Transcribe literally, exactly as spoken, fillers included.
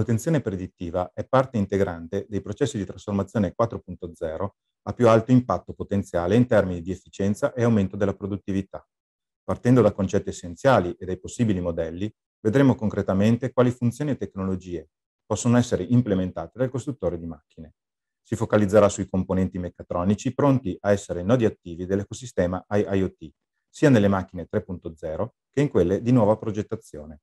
manutenzione predittiva è parte integrante dei processi di trasformazione quattro punto zero a più alto impatto potenziale in termini di efficienza e aumento della produttività. Partendo da concetti essenziali e dai possibili modelli, vedremo concretamente quali funzioni e tecnologie possono essere implementate dal costruttore di macchine. Si focalizzerà sui componenti meccatronici pronti a essere nodi attivi dell'ecosistema I I o T, sia nelle macchine tre punto zero che in quelle di nuova progettazione.